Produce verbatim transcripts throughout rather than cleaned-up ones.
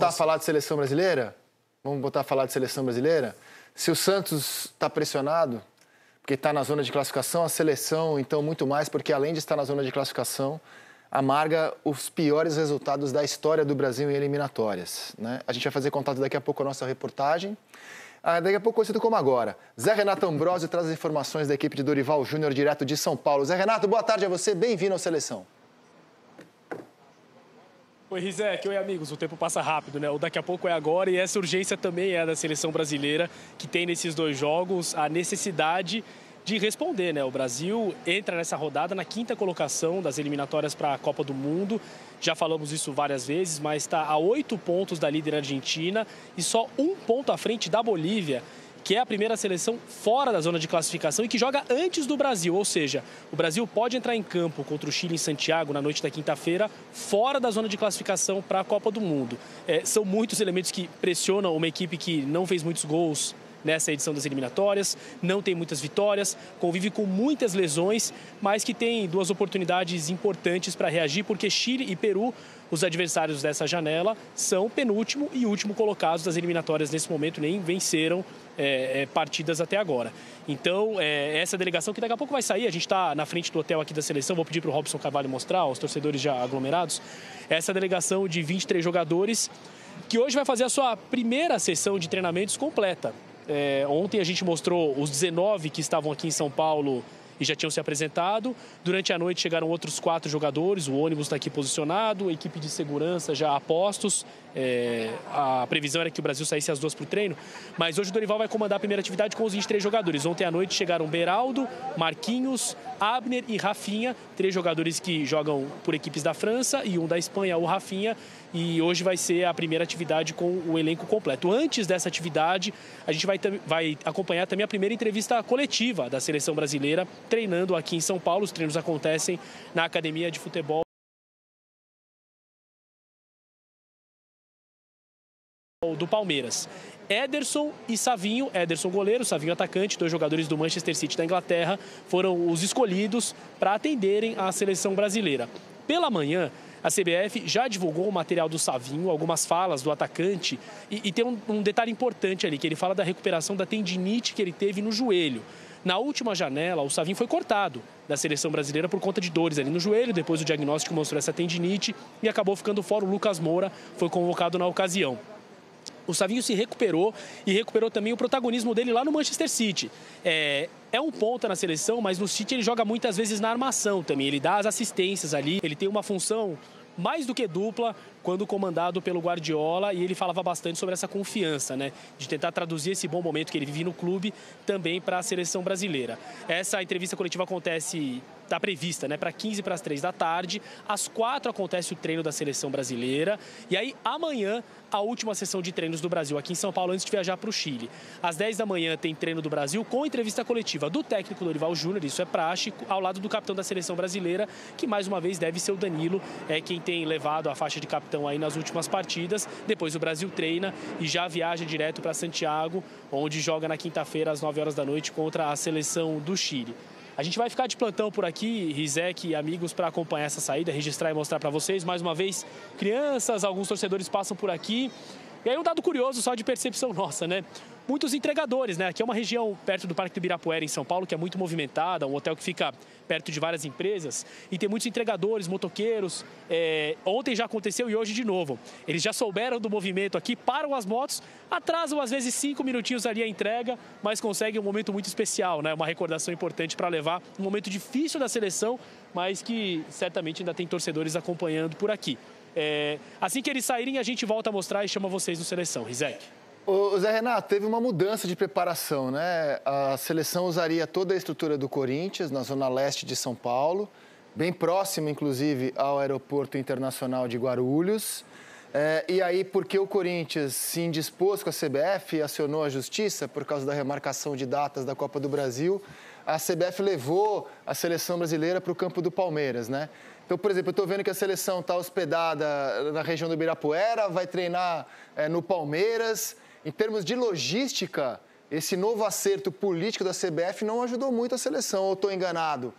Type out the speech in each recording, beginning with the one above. botar a falar de seleção brasileira? Vamos botar a falar de seleção brasileira? Se o Santos está pressionado, porque está na zona de classificação, a seleção, então, muito mais, porque além de estar na zona de classificação, amarga os piores resultados da história do Brasil em eliminatórias, né? A gente vai fazer contato daqui a pouco com a nossa reportagem. Ah, daqui a pouco, conhecido como agora. Zé Renato Ambrosio traz as informações da equipe de Dorival Júnior, direto de São Paulo. Zé Renato, boa tarde a você, bem-vindo à seleção. Oi, Rizek. Oi, amigos. O tempo passa rápido, né? O daqui a pouco é agora e essa urgência também é da seleção brasileira, que tem nesses dois jogos a necessidade de responder, né? O Brasil entra nessa rodada na quinta colocação das eliminatórias para a Copa do Mundo. Já falamos isso várias vezes, mas está a oito pontos da líder argentina e só um ponto à frente da Bolívia, que é a primeira seleção fora da zona de classificação e que joga antes do Brasil. Ou seja, o Brasil pode entrar em campo contra o Chile em Santiago na noite da quinta-feira, fora da zona de classificação para a Copa do Mundo. É, são muitos elementos que pressionam uma equipe que não fez muitos gols nessa edição das eliminatórias, não tem muitas vitórias, convive com muitas lesões, mas que tem duas oportunidades importantes para reagir, porque Chile e Peru, os adversários dessa janela, são penúltimo e último colocados das eliminatórias nesse momento, nem venceram é, é, partidas até agora. Então, é, essa delegação que daqui a pouco vai sair, a gente está na frente do hotel aqui da seleção, vou pedir para o Robson Carvalho mostrar, aos torcedores já aglomerados, essa delegação de vinte e três jogadores, que hoje vai fazer a sua primeira sessão de treinamentos completa. É, ontem a gente mostrou os dezenove que estavam aqui em São Paulo e já tinham se apresentado. Durante a noite chegaram outros quatro jogadores, o ônibus está aqui posicionado, a equipe de segurança já a postos. É, a previsão era que o Brasil saísse às duas para o treino, mas hoje o Dorival vai comandar a primeira atividade com os vinte e três jogadores. Ontem à noite chegaram Beraldo, Marquinhos, Abner e Raphinha, três jogadores que jogam por equipes da França e um da Espanha, o Raphinha. E hoje vai ser a primeira atividade com o elenco completo. Antes dessa atividade, a gente vai, vai acompanhar também a primeira entrevista coletiva da seleção brasileira, treinando aqui em São Paulo. Os treinos acontecem na Academia de Futebol do Palmeiras. Ederson e Savinho, Ederson goleiro, Savinho atacante, dois jogadores do Manchester City da Inglaterra, foram os escolhidos para atenderem a seleção brasileira. Pela manhã, a C B F já divulgou o material do Savinho, algumas falas do atacante, e, e tem um, um detalhe importante ali, que ele fala da recuperação da tendinite que ele teve no joelho. Na última janela, o Savinho foi cortado da seleção brasileira por conta de dores ali no joelho, depois o diagnóstico mostrou essa tendinite e acabou ficando fora. O Lucas Moura foi convocado na ocasião. O Savinho se recuperou e recuperou também o protagonismo dele lá no Manchester City. É, é um ponta na seleção, mas no City ele joga muitas vezes na armação também. Ele dá as assistências ali, ele tem uma função mais do que dupla quando comandado pelo Guardiola, e ele falava bastante sobre essa confiança, né, de tentar traduzir esse bom momento que ele vive no clube também para a seleção brasileira. Essa entrevista coletiva acontece, está prevista, né, para quinze para as três da tarde, às quatro acontece o treino da seleção brasileira e aí amanhã a última sessão de treinos do Brasil aqui em São Paulo antes de viajar para o Chile. Às dez da manhã tem treino do Brasil com entrevista coletiva do técnico Dorival Júnior, isso é praxe, ao lado do capitão da seleção brasileira, que mais uma vez deve ser o Danilo, é quem tem levado a faixa de capitão aí nas últimas partidas. Depois o Brasil treina e já viaja direto para Santiago, onde joga na quinta-feira às nove horas da noite contra a seleção do Chile. A gente vai ficar de plantão por aqui, Rizek e amigos, para acompanhar essa saída, registrar e mostrar para vocês. Mais uma vez, crianças, alguns torcedores passam por aqui. E aí um dado curioso, só de percepção nossa, né? Muitos entregadores, né? Aqui é uma região perto do Parque do Ibirapuera, em São Paulo, que é muito movimentada, um hotel que fica perto de várias empresas. E tem muitos entregadores, motoqueiros. É, ontem já aconteceu e hoje de novo. Eles já souberam do movimento aqui, param as motos, atrasam às vezes cinco minutinhos ali a entrega, mas conseguem um momento muito especial, né? Uma recordação importante para levar, um momento difícil da seleção, mas que certamente ainda tem torcedores acompanhando por aqui. É, assim que eles saírem, a gente volta a mostrar e chama vocês no Seleção. Rizek. O Zé Renato, teve uma mudança de preparação, né? A seleção usaria toda a estrutura do Corinthians, na zona leste de São Paulo, bem próximo, inclusive, ao Aeroporto Internacional de Guarulhos. É, e aí, porque o Corinthians se indispôs com a C B F e acionou a Justiça por causa da remarcação de datas da Copa do Brasil, a C B F levou a seleção brasileira para o campo do Palmeiras, né? Então, por exemplo, eu estou vendo que a seleção está hospedada na região do Ibirapuera, vai treinar é, no Palmeiras. Em termos de logística, esse novo acerto político da C B F não ajudou muito a seleção, ou estou enganado?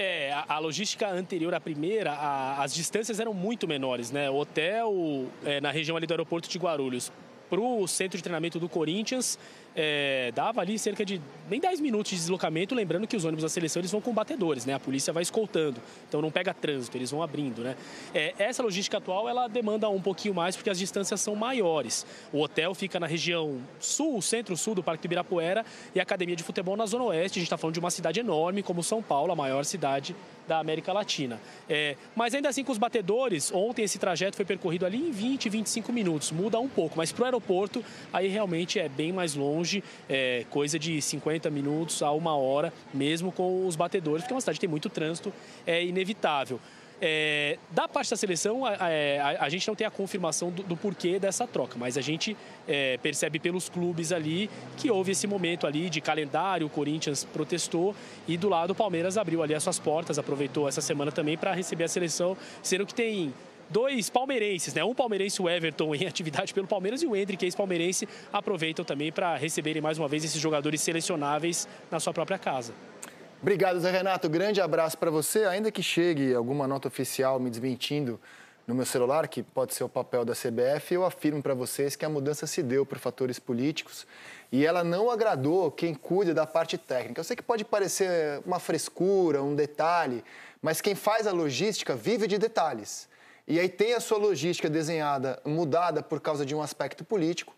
É, a, a logística anterior à primeira, a, as distâncias eram muito menores, né? O hotel é, na região ali do aeroporto de Guarulhos para o centro de treinamento do Corinthians, é, dava ali cerca de nem dez minutos de deslocamento, lembrando que os ônibus da seleção eles vão com batedores, né? A polícia vai escoltando, então não pega trânsito, eles vão abrindo, né? É, essa logística atual, ela demanda um pouquinho mais porque as distâncias são maiores. O hotel fica na região sul, centro-sul do Parque do Ibirapuera e a Academia de Futebol na Zona Oeste. A gente está falando de uma cidade enorme como São Paulo, a maior cidade da América Latina. É, mas ainda assim com os batedores, ontem esse trajeto foi percorrido ali em vinte, vinte e cinco minutos, muda um pouco, mas para o aeroporto aí realmente é bem mais longe, é, coisa de cinquenta minutos a uma hora, mesmo com os batedores, porque é uma cidade que tem muito trânsito, é inevitável. É, da parte da seleção, a, a, a gente não tem a confirmação do, do porquê dessa troca, mas a gente é, percebe pelos clubes ali que houve esse momento ali de calendário, o Corinthians protestou e do lado o Palmeiras abriu ali as suas portas, aproveitou essa semana também para receber a seleção, sendo que tem dois palmeirenses, né? Um palmeirense, o Everton, em atividade pelo Palmeiras, e o Hendrick, ex-palmeirense, aproveitam também para receberem mais uma vez esses jogadores selecionáveis na sua própria casa. Obrigado, Zé Renato. Grande abraço para você. Ainda que chegue alguma nota oficial me desmentindo no meu celular, que pode ser o papel da C B F, eu afirmo para vocês que a mudança se deu por fatores políticos e ela não agradou quem cuida da parte técnica. Eu sei que pode parecer uma frescura, um detalhe, mas quem faz a logística vive de detalhes. E aí tem a sua logística desenhada, mudada por causa de um aspecto político.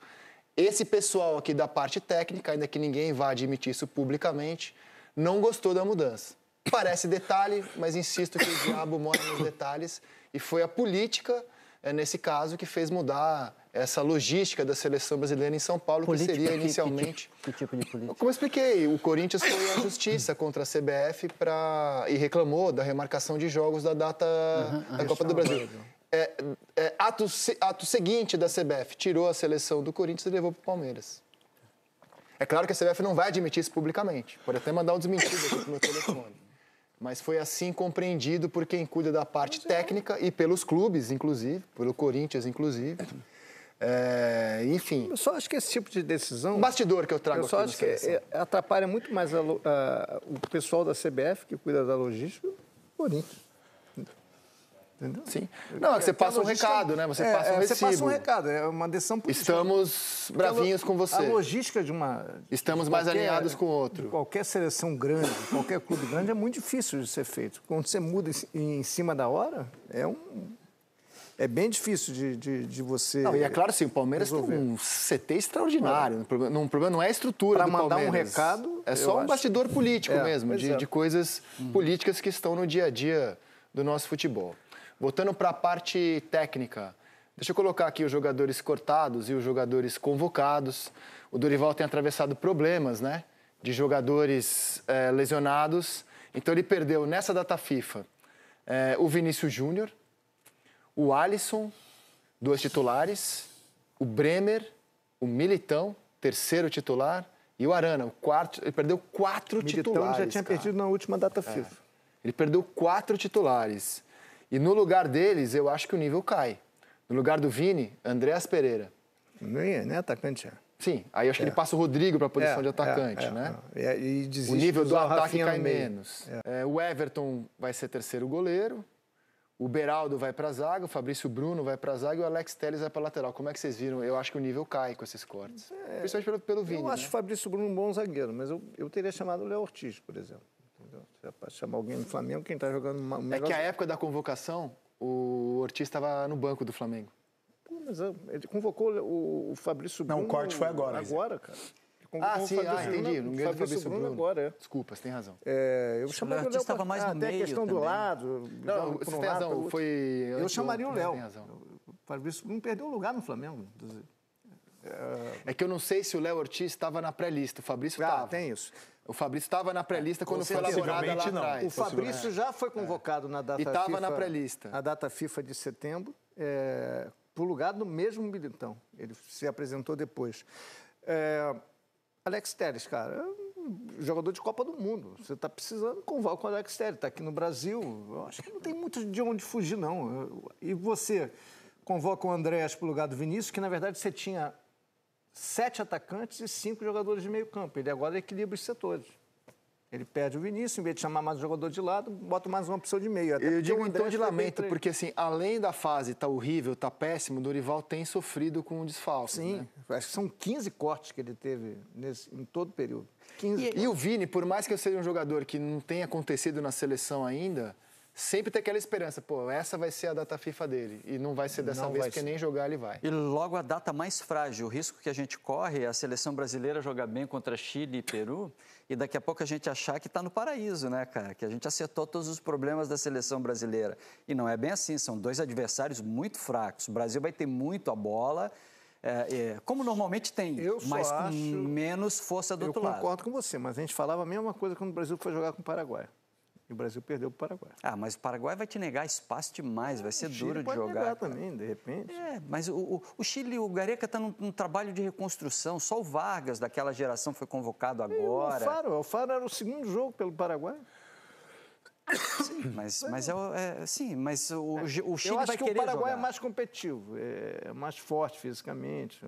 Esse pessoal aqui da parte técnica, ainda que ninguém vá admitir isso publicamente, não gostou da mudança. Parece detalhe, mas insisto que o diabo mora nos detalhes. E foi a política, nesse caso, que fez mudar essa logística da seleção brasileira em São Paulo, política, que seria inicialmente... Que, que, que tipo de política? Como eu expliquei, o Corinthians foi à justiça contra a C B F pra... e reclamou da remarcação de jogos da data uhum, da Copa do Brasil. É, é, ato, ato seguinte da C B F, tirou a seleção do Corinthians e levou para o Palmeiras. É claro que a C B F não vai admitir isso publicamente. Pode até mandar um desmentido aqui pro meu telefone. Mas foi assim compreendido por quem cuida da parte técnica e pelos clubes, inclusive, pelo Corinthians, inclusive. É, enfim. Eu só acho que esse tipo de decisão... Um bastidor que eu trago eu aqui. Eu só acho que atrapalha muito mais a, a, o pessoal da C B F, que cuida da logística, o Corinthians. Entendeu? Sim. Não, é que você passa um recado, né? Você é, passa um recibo. Você passa um recado, é uma decisão política. Estamos bravinhos com você. A logística de uma... Estamos mais alinhados com o outro. Qualquer seleção grande, qualquer clube grande, é muito difícil de ser feito. Quando você muda em cima da hora, é um... É bem difícil de, de, de você... Não, e é claro, sim, o Palmeiras resolver. Tem um C T extraordinário. O problema não é a estrutura pra do Palmeiras. Para mandar um recado... É só um acho. bastidor político é, mesmo, de, de coisas uhum. políticas que estão no dia a dia do nosso futebol. Voltando para a parte técnica, deixa eu colocar aqui os jogadores cortados e os jogadores convocados. O Dorival tem atravessado problemas, né? De jogadores é, lesionados. Então ele perdeu nessa data FIFA é, o Vinícius Júnior, o Alisson, dois titulares, o Bremer, o Militão, terceiro titular, e o Arana, o quarto. Ele perdeu quatro Militão titulares. Militão já tinha cara. perdido na última data FIFA. É. Ele perdeu quatro titulares. E no lugar deles, eu acho que o nível cai. No lugar do Vini, Andreas Pereira. Nem é, né, atacante? É. Sim, aí eu acho é. que ele passa o Rodrigo para a posição é, de atacante, é, é, né? É, e desiste, o nível do ataque cai menos. É. É, o Everton vai ser terceiro goleiro, o Beraldo vai para a zaga, o Fabrício Bruno vai para a zaga e o Alex Telles vai para a lateral. Como é que vocês viram? Eu acho que o nível cai com esses cortes. É, principalmente pelo, pelo Vini. Eu acho né? o Fabrício Bruno um bom zagueiro, mas eu, eu teria chamado o Léo Ortiz, por exemplo. Para chamar alguém no Flamengo, quem está jogando... Uma, um é negócio... que a época da convocação, o Ortiz estava no banco do Flamengo. Pô, mas ele convocou o, o Fabrício Bruno... Não, o corte foi agora. Agora, cara. Ah, sim, ah, entendi. O Fabrício, Fabrício Bruno, Bruno agora, é. Desculpa, você tem razão. É, eu chamaria o Léo estava mais no meio também. Até a questão do lado... Não, você tem razão, foi... Eu chamaria o Léo. O Fabrício Bruno perdeu o lugar no Flamengo. É que eu não sei se o Léo Ortiz estava na pré-lista, o Fabrício estava. Ah, tem isso. O Fabrício estava na pré-lista quando foi elaborada lá atrás. O Fabrício já foi convocado é. na data e FIFA. E estava na pré-lista. Na data FIFA de setembro, é, para o lugar do mesmo Militão. Ele se apresentou depois. É, Alex Telles, cara, é um jogador de Copa do Mundo. Você está precisando, convoca o Alex Telles. Está aqui no Brasil. Eu acho que não tem muito de onde fugir, não. E você convoca o Andrés para o lugar do Vinícius, que na verdade você tinha... sete atacantes e cinco jogadores de meio campo. Ele agora equilibra os setores. Ele perde o Vinícius, em vez de chamar mais um jogador de lado, bota mais uma opção de meio. Até eu digo então de lamento, porque assim, além da fase tá horrível, tá péssimo, o Dorival tem sofrido com o desfalque. Sim, né? Acho que são quinze cortes que ele teve nesse, em todo o período. quinze e, e o Vini, por mais que eu seja um jogador que não tenha acontecido na seleção ainda, sempre tem aquela esperança, pô, essa vai ser a data FIFA dele. E não vai ser dessa não vez, porque ser. nem jogar ele vai. E logo a data mais frágil, o risco que a gente corre é a seleção brasileira jogar bem contra Chile e Peru... E daqui a pouco a gente achar que está no paraíso, né, cara? Que a gente acertou todos os problemas da seleção brasileira. E não é bem assim, são dois adversários muito fracos. O Brasil vai ter muito a bola, é, é, como normalmente tem, eu mas com acho... menos força do eu outro lado. Eu concordo com você, mas a gente falava a mesma coisa quando o Brasil foi jogar com o Paraguai. E o Brasil perdeu para o Paraguai. Ah, mas o Paraguai vai te negar espaço demais, vai ser duro de jogar. O Chile pode negar também, de repente. É, mas o, o, o Chile, o Gareca está num, num trabalho de reconstrução, só o Vargas daquela geração foi convocado agora. E o Faro, o Faro era o segundo jogo pelo Paraguai. Sim, mas, mas, é, é, sim, mas o, é. o Chile vai querer jogar. Eu acho que o Paraguai jogar. é mais competitivo, é mais forte fisicamente.